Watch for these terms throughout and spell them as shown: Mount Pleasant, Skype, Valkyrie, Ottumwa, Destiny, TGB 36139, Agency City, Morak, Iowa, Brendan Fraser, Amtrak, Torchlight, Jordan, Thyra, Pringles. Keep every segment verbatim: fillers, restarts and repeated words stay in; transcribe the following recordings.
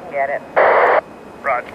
I can get it. Roger.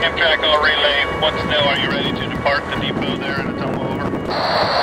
Amtrak, I'll relay once now. Are you ready to depart the depot there in Ottumwa?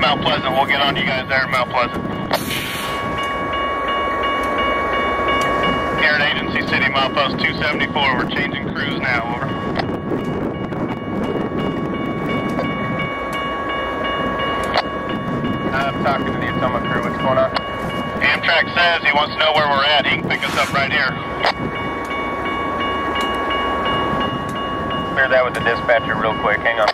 Mount Pleasant, we'll get on to you guys there at Mount Pleasant. Here at Agency City, milepost two seventy-four, we're changing crews now, over. I'm talking to the Ottumwa crew, what's going on? Amtrak says he wants to know where we're at, he can pick us up right here. Clear that with the dispatcher real quick, hang on.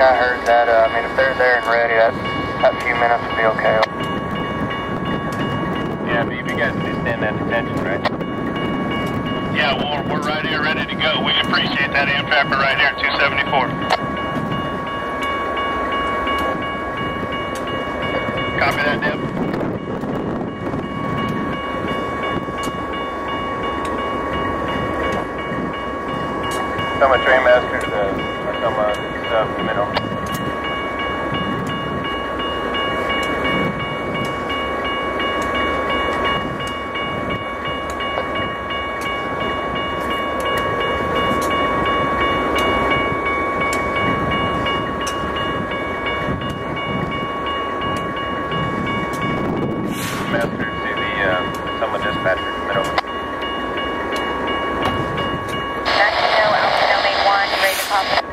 I heard that, uh, I mean, if they're there and ready, that, that few minutes would be okay. Yeah, but you guys do stand that attention, right? Yeah, well, we're right here ready to go. We appreciate that, Amtrak. We're right here at two seventy-four. Copy that, Deb. I'm a train master to the... Some uh, stuff in the middle. Master to the uh, Ottumwa dispatcher, commit over. Maximo, Alpha Domain one, ready to pop.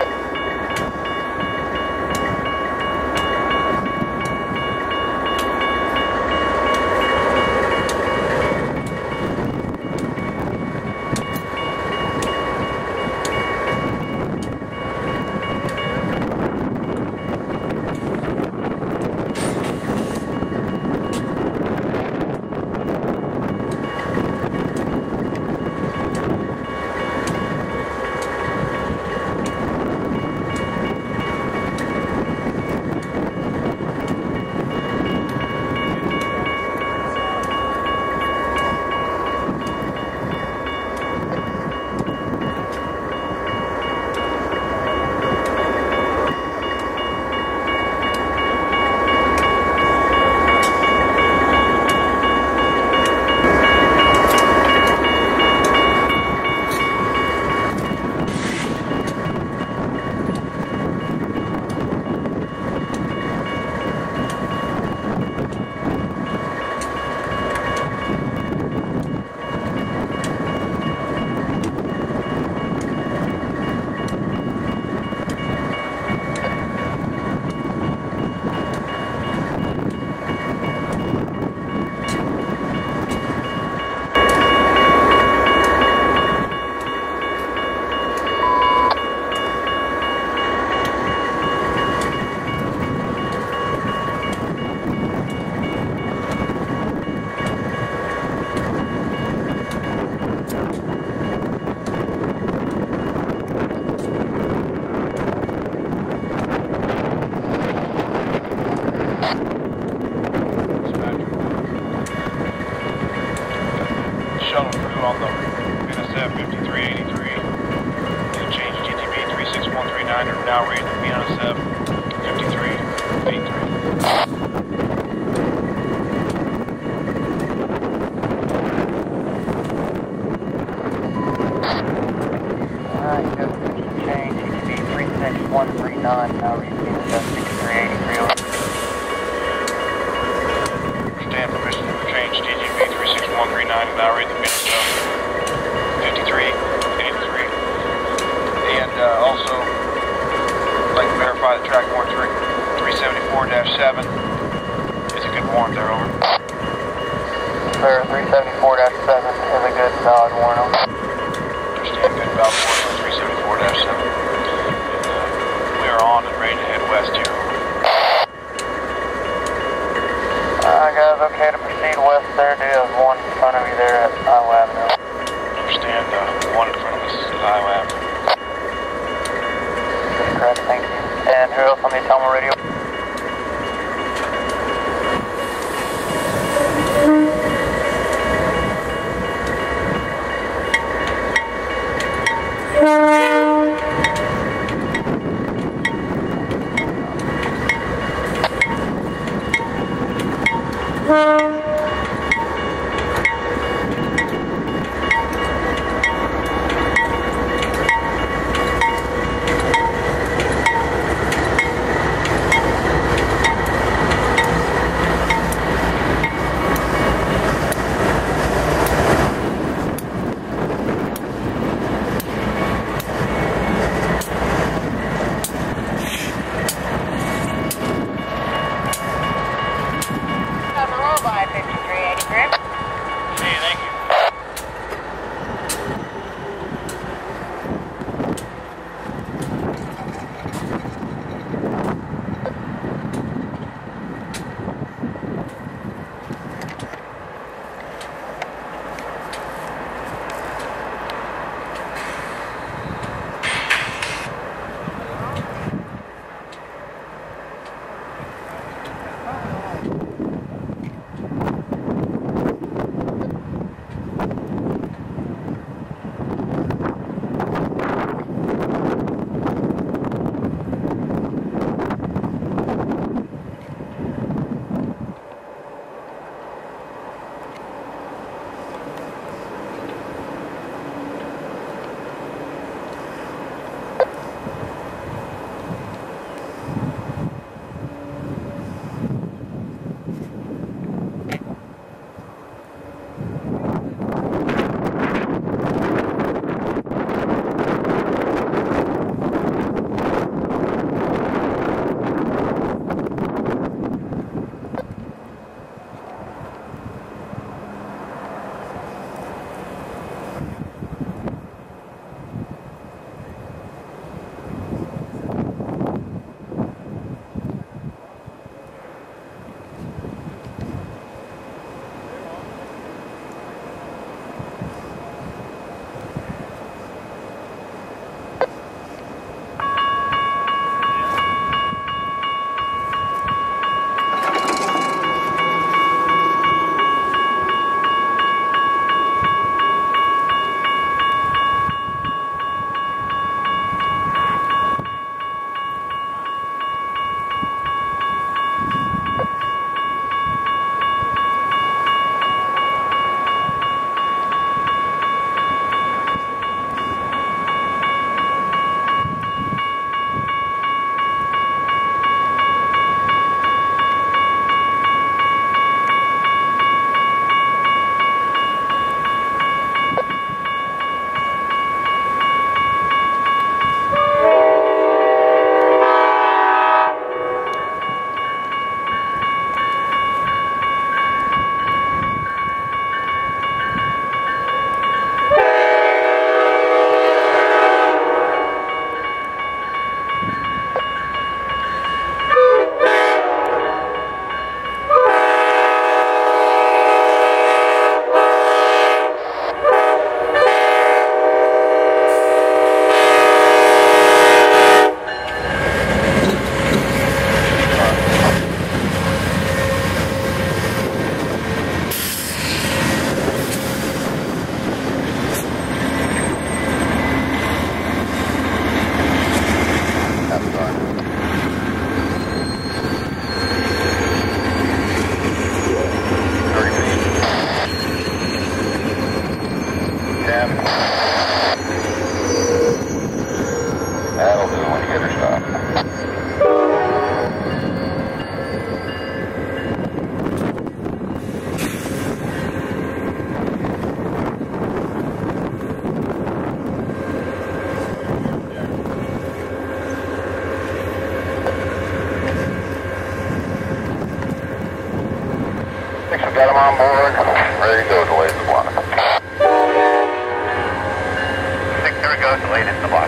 one three nine, now receiving six three eight three. Stand permission for change, T G B three six one three nine, now read the minutes of fifty-three eighty-three. And uh, also, I'd like to verify the track warrant three seventy-four dash seven. It's a good warrant there, over. Sir, three seventy-four dash seven is a good valid warrant. Understand, good valid warrant on three seventy-four dash seven. On and ready to head west here. Uh, guys, okay to proceed west there. Do you have one in front of you there at Iowa Avenue? Understand, uh, one in front of us at Iowa Avenue. That's correct, thank you. And who else on the Ottumwa radio? think we've got them on board. Ready to go, delay the block. Six zero go, delay the block.